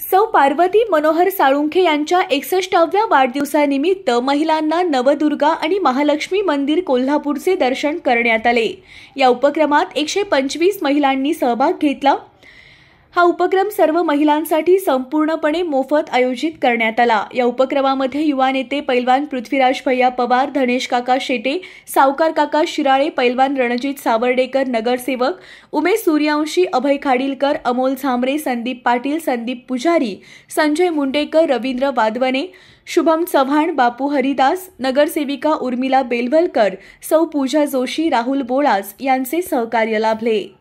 सौ पार्वती मनोहर सालुंखे यांच्या 61व्या वाढदिवसानिमित्त महिलांना नवदुर्गा आणि महालक्ष्मी मंदिर कोल्हापूरचे दर्शन करण्यात आले। या उपक्रमात 125 महिलांनी सहभाग घेतला। हा उपक्रम सर्व महिलांसाठी संपूर्णपणे मोफत आयोजित करण्यात आला। या उपक्रमामध्ये युवा नेते पैलवान पृथ्वीराज भैया पवार, धनेश काका शेटे, सावकार काका शिराळे, पैलवान रणजीत सावरडेकर, नगरसेवक उमेश सूर्यवंशी, अभय खाडिलकर, अमोल सांबरे, संदीप पाटिल, संदीप पुजारी, संजय मुंडेकर, रवींद्र वादवणे, शुभम चव्हाण, बापू हरिदास, नगरसेविका उर्मिला बेलवलकर, सौ पूजा जोशी, राहुल बोळास यांचे सहकार्य लाभले।